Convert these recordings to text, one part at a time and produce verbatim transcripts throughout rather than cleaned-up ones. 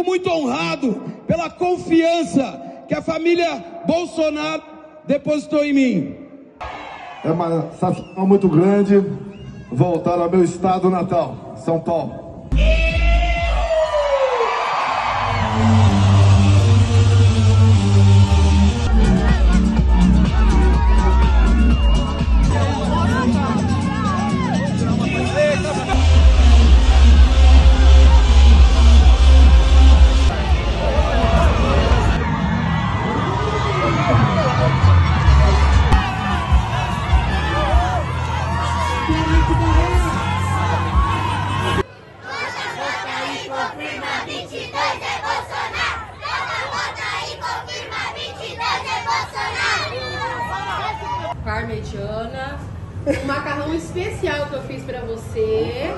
fico muito honrado pela confiança que a família Bolsonaro depositou em mim. É uma satisfação muito grande voltar ao meu estado natal, São Paulo. Parmegiana, um macarrão especial que eu fiz pra você.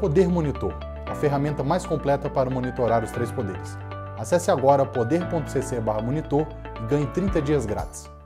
Poder Monitor, a ferramenta mais completa para monitorar os três poderes. Acesse agora poder ponto c c barra monitor e ganhe trinta dias grátis.